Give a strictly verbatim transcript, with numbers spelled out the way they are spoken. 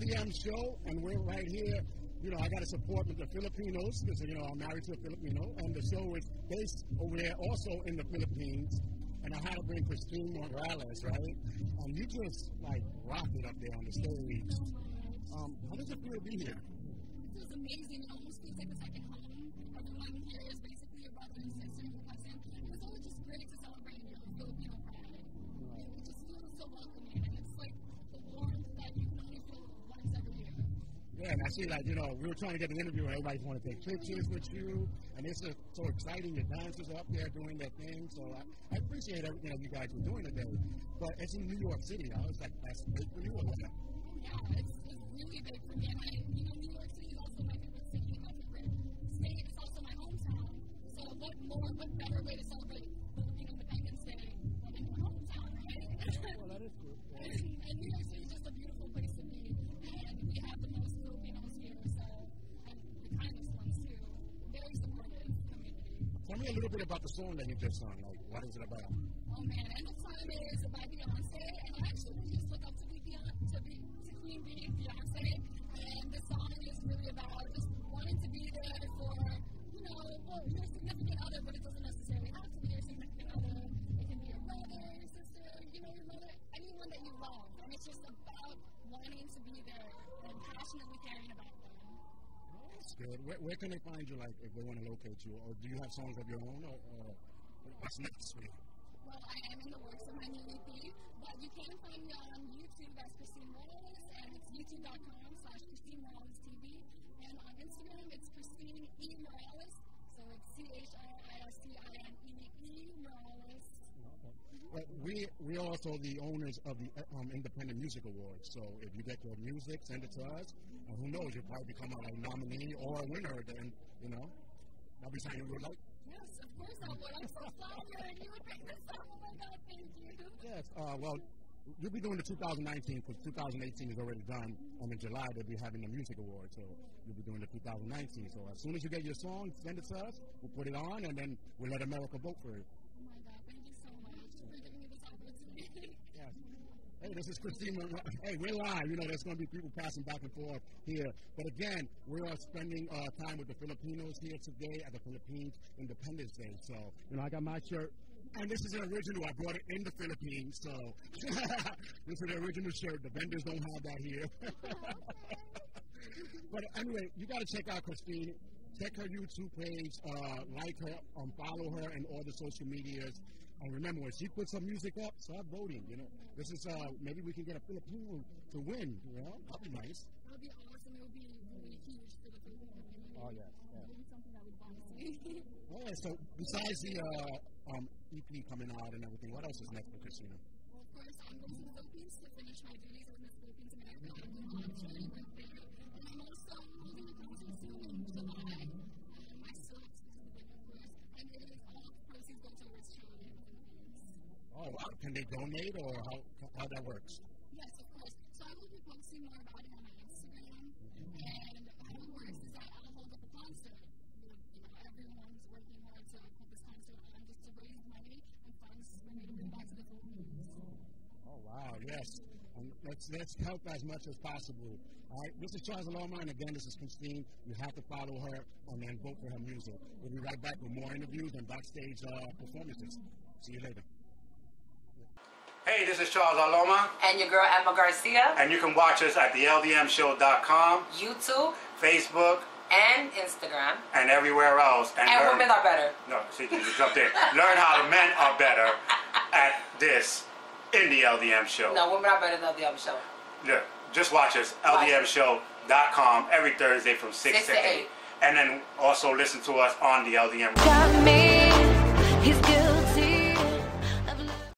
L D M Show, and we're right here. You know, I got to support the Filipinos because, you know, I'm married to a Filipino, and the show is based over there also in the Philippines. And I had to bring Christine Morales, right? And you just, like, rocked it up there on the stage. Um, how does it feel to be here? It feels amazing. It almost feels like a second home. Everyone here is basically a brother and sister and cousin. It was always just great to celebrate your Filipino pride. Right. It just feels so welcoming. And it's like the warmth that you can only feel once every year. Yeah, and I see, like, you know, we were trying to get an interview and everybody's wanting to take pictures with you. And it's just so exciting. Your dancers are up there doing their thing. So I, I appreciate everything that you guys were doing today. But it's in New York City. I was like, that's big for you or what? Yeah, it's really big for me. And I, you know, New York City is also my favorite city, my favorite state. It's also my hometown. So what more, what better way to celebrate Independence Day than in my hometown, right? Well, that is true. And, and New York City is just a beautiful place to be. And we have the most Filipinos here, so, and the kindest ones too. Very supportive community. Tell me a little bit about the song that you just sung. Like, what is it about? Oh man, End of Time is by Beyonce, and I actually just look up to be Beyonce, to be, to Queen Bee, Beyonce, and the song is really about just wanting to be there for, you know, well, your significant other, but it doesn't necessarily have to be your significant other. It can be your brother, your sister, you know, your mother, anyone that you love, and it's just about wanting to be there and passionately caring about them. That's good. Where, where can they find you, like, if they want to locate you, or do you have songs of your own, or, or what's next for you? Well, I am in the works of my new E P, but you can find me on YouTube as Christine Morales, and it's youtube.com slash Christine Morales TV, and on Instagram it's Christine E. Morales, so it's C H I R C I N E E Morales. Okay. Well, we we're also the owners of the um, Independent Music Awards, so if you get your music, send it to us, and who knows, you'll probably become a nominee or a winner, then, you know, that'll be something you would like. Yes, of course I would. I'm so flattered. You would bring this up. Oh, my God, thank you. Yes, uh, well, you'll be doing the two thousand nineteen because two thousand eighteen is already done. And in July, they'll be having the Music Awards. So you'll be doing the two thousand nineteen. So as soon as you get your song, send it to us. We'll put it on, and then we'll let America vote for it. Oh, my God, thank you so much for giving me this opportunity. Yes. Hey, this is Christine. Hey, we're live. You know, there's going to be people passing back and forth here. But again, we are spending uh, time with the Filipinos here today at the Philippines Independence Day. So, you know, I got my shirt. And this is an original. I brought it in the Philippines. So, this is an original shirt. The vendors don't have that here. But anyway, you got to check out Christine. Check her YouTube page. Uh, like her. Um, follow her and all the social medias. And remember, when she puts her music up, start voting, you know. This is, uh, maybe we can get a Filipino to win, you know. That'd be nice. That'd be awesome. It would be really huge for the Filipino community. Oh, yeah. yeah. Doing something that we'd want to see. All right, so besides the uh, um, E P coming out and everything, what else is next for Christina? Well, of course, I'm going to the Philippines to finish my duties as Miss Philippines America. I'm doing a lot of charity work there. And I'm also holding a concert soon in July. Um, I still have to visit, of course. And it is all proceeds go towards charity. Oh, wow. Can they donate, or how, how that works? Yes, of course. So I will be posting more about it on my Instagram. Mm-hmm. And how it works is that I'll hold up a concert. You know, everyone's working hard to put this concert on just to raise money and funds for me to bring back to the Philippines. Oh, wow. Yes. And let's, let's help as much as possible. All right. This is Charles Alomar, and again, this is Christine. You have to follow her and then vote for her music. We'll be right back with more interviews and backstage uh, performances. See you later. Hey, this is Charles Alomar. And your girl, Emma Garcia. And you can watch us at the L D M show dot com. YouTube. Facebook. And Instagram. And everywhere else. And, and learn, women are better. No, see, it's up there. Learn how the men are better at this in the L D M Show. No, women are better than the L D M Show. Look, just watch us, L D M show dot com, every Thursday from six to eight. And then also listen to us on the L D M. Got me. He's good.